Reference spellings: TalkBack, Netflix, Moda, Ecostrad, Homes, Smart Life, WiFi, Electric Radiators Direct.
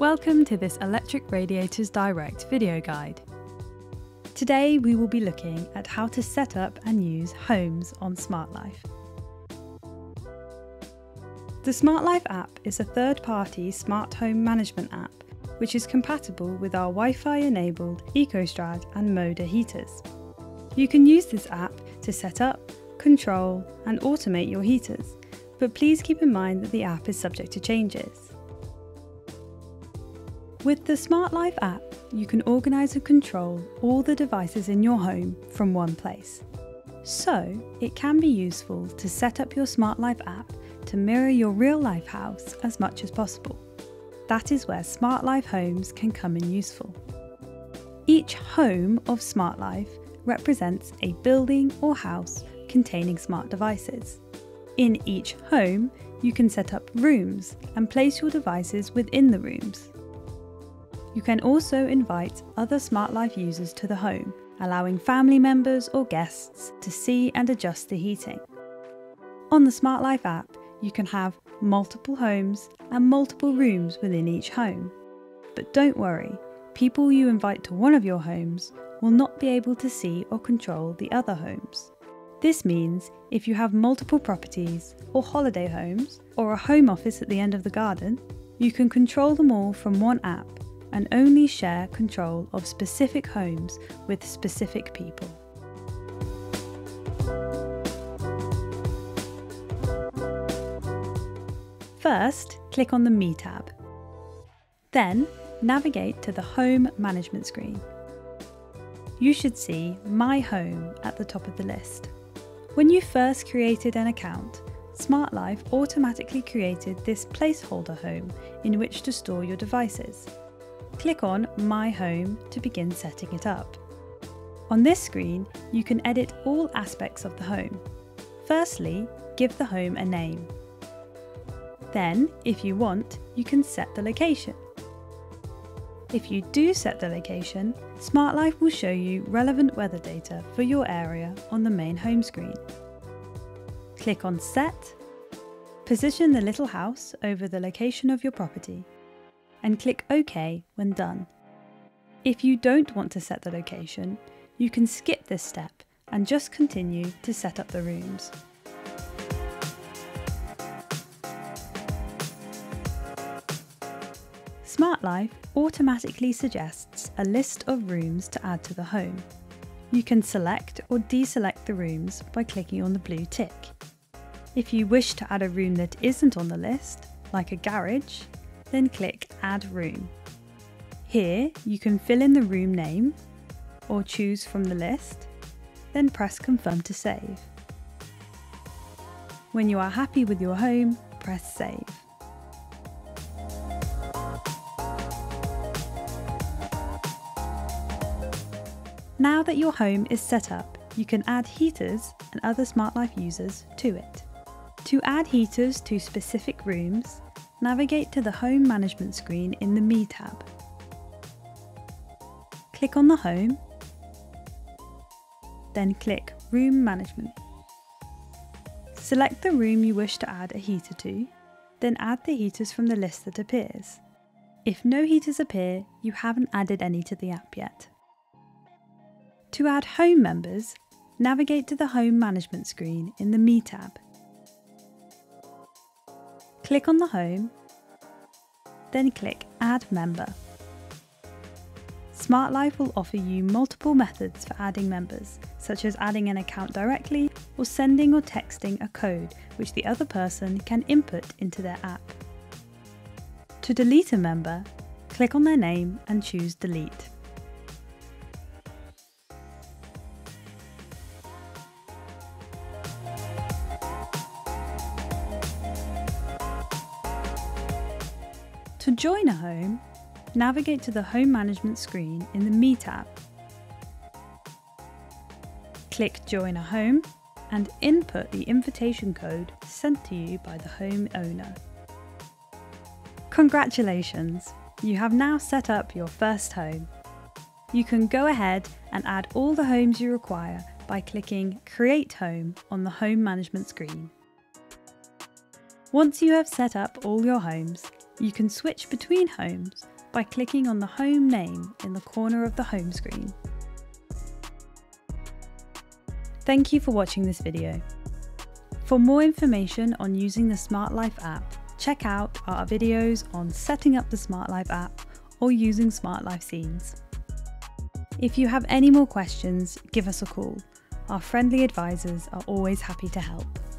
Welcome to this Electric Radiators Direct video guide. Today we will be looking at how to set up and use homes on Smart Life. The Smart Life app is a third-party smart home management app which is compatible with our Wi-Fi enabled Ecostrad and Moda heaters. You can use this app to set up, control and automate your heaters, but please keep in mind that the app is subject to changes. With the Smart Life app, you can organise and control all the devices in your home from one place. So, it can be useful to set up your Smart Life app to mirror your real-life house as much as possible. That is where Smart Life homes can come in useful. Each home of Smart Life represents a building or house containing smart devices. In each home, you can set up rooms and place your devices within the rooms. You can also invite other Smart Life users to the home, allowing family members or guests to see and adjust the heating. On the Smart Life app, you can have multiple homes and multiple rooms within each home. But don't worry, people you invite to one of your homes will not be able to see or control the other homes. This means if you have multiple properties or holiday homes or a home office at the end of the garden, you can control them all from one app and only share control of specific homes with specific people. First, click on the Me tab. Then, navigate to the Home Management screen. You should see My Home at the top of the list. When you first created an account, Smart Life automatically created this placeholder home in which to store your devices. Click on My Home to begin setting it up. On this screen, you can edit all aspects of the home. Firstly, give the home a name. Then, if you want, you can set the location. If you do set the location, Smart Life will show you relevant weather data for your area on the main home screen. Click on Set, position the little house over the location of your property, and click OK when done. If you don't want to set the location, you can skip this step and just continue to set up the rooms. Smart Life automatically suggests a list of rooms to add to the home. You can select or deselect the rooms by clicking on the blue tick. If you wish to add a room that isn't on the list, like a garage, then click Add Room. Here you can fill in the room name or choose from the list, then press Confirm to save. When you are happy with your home, press Save. Now that your home is set up, you can add heaters and other Smart Life users to it. To add heaters to specific rooms, navigate to the Home Management screen in the Me tab. Click on the home, then click Room Management. Select the room you wish to add a heater to, then add the heaters from the list that appears. If no heaters appear, you haven't added any to the app yet. To add home members, navigate to the Home Management screen in the Me tab. Click on the home, then click Add Member. Smart Life will offer you multiple methods for adding members, such as adding an account directly or sending or texting a code which the other person can input into their app. To delete a member, click on their name and choose Delete. To join a home, navigate to the Home Management screen in the Me tab. Click Join a Home and input the invitation code sent to you by the home owner. Congratulations! You have now set up your first home. You can go ahead and add all the homes you require by clicking Create Home on the Home Management screen. Once you have set up all your homes, You can switch between homes by clicking on the home name in the corner of the home screen. Thank you for watching this video. For more information on using the Smart Life app, check out our videos on setting up the Smart Life app or using Smart Life scenes. If you have any more questions, give us a call. Our friendly advisors are always happy to help.